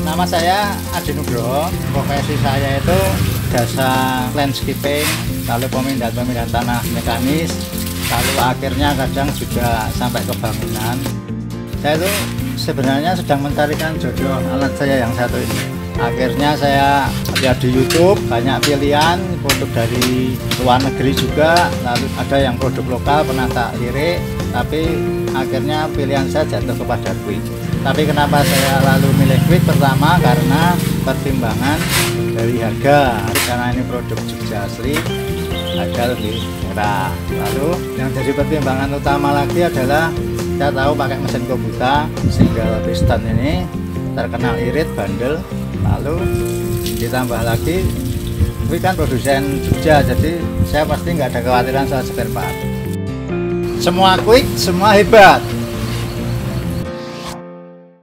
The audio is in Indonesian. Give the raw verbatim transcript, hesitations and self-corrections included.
Nama saya Adi Nugroho. Profesi saya itu jasa landscaping, lalu pemindahan-pemindahan tanah mekanis, lalu akhirnya kadang juga sampai ke bangunan. Saya itu sebenarnya sedang mencarikan jodoh alat saya yang satu ini. Akhirnya saya lihat di YouTube, banyak pilihan produk dari luar negeri juga, lalu ada yang produk lokal pernah tak lirik, tapi akhirnya pilihan saya jatuh kepada Quick. Tapi kenapa saya lalu milih Quick? Pertama karena pertimbangan dari harga, karena ini produk Jogja asli, harga lebih murah. Lalu yang jadi pertimbangan utama lagi adalah saya tahu pakai mesin Kubota single piston ini terkenal irit, bandel. Lalu ditambah lagi Quick kan produsen Jogja, jadi saya pasti nggak ada kekhawatiran soal spare part. Semua Quick, semua hebat.